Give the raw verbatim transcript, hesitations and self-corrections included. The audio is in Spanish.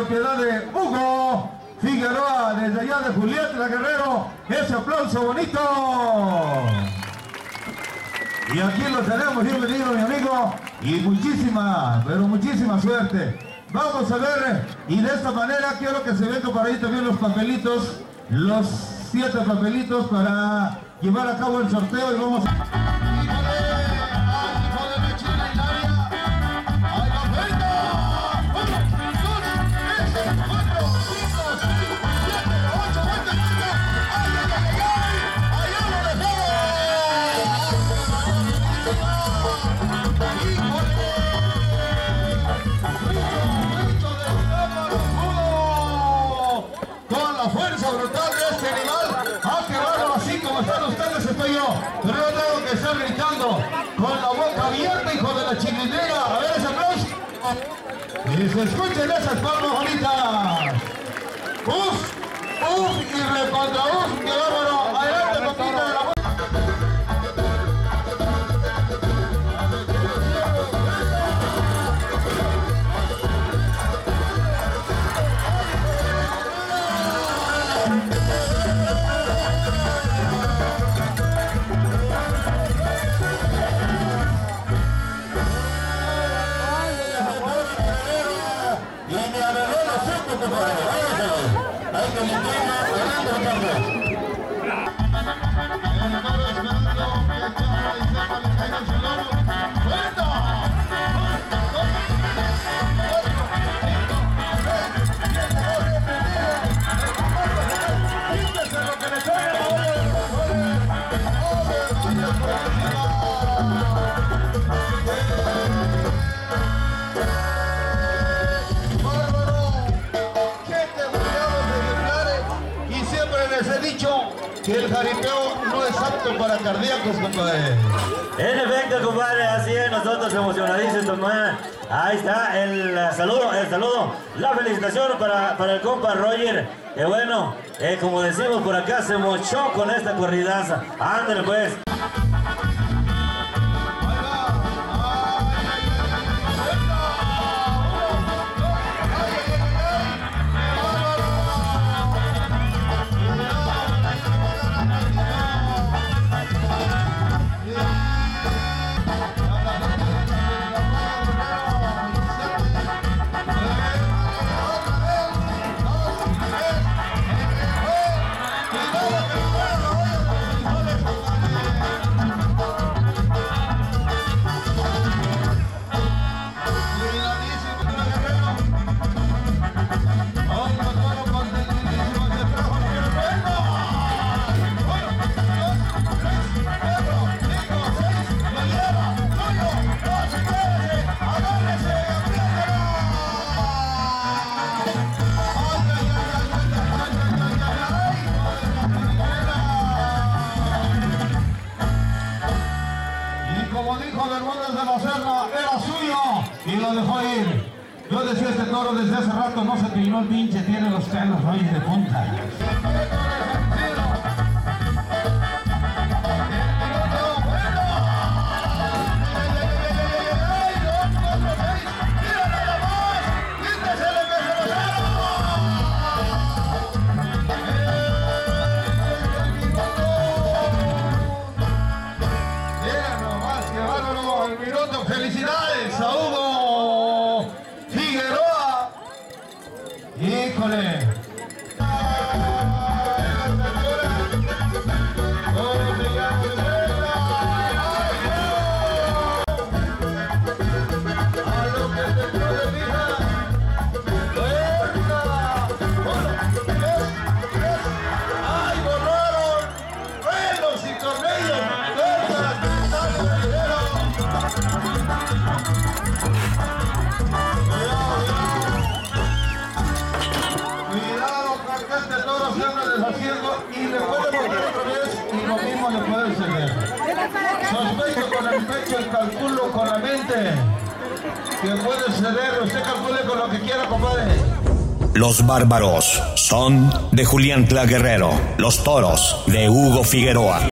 propiedad de Hugo Figueroa, desde allá de Juliantla Guerrero. Ese aplauso bonito. Y aquí lo tenemos, bienvenido mi amigo, y muchísima, pero muchísima suerte. Vamos a ver, y de esta manera quiero que se vengan para ahí también los papelitos, los siete papelitos para llevar a cabo el sorteo, y vamos a... Pero no tengo que estar gritando con la boca abierta, hijo de la chiquitera. A ver ese aplauso. Y se escuchen esas palmas bonitas. Uf, uf y recontra uf. Que vámonos. Adelante, papita de la boca. El jaripeo no es apto para cardíacos, compadre. En efecto, compadre, así es, nosotros emocionadísimos, man. Ahí está el saludo, el saludo, la felicitación para, para el compa Roger. Que eh, bueno, eh, como decimos por acá, se mochó con esta corridaza. Ándale pues. Desde hace rato no se peinó el pinche, tiene los pelos hoy de punta. Calculo con la mente que puede ceder, usted calcule con lo que quiera, compadre. Los bárbaros son de Juliantla Guerrero, los toros de Hugo Figueroa.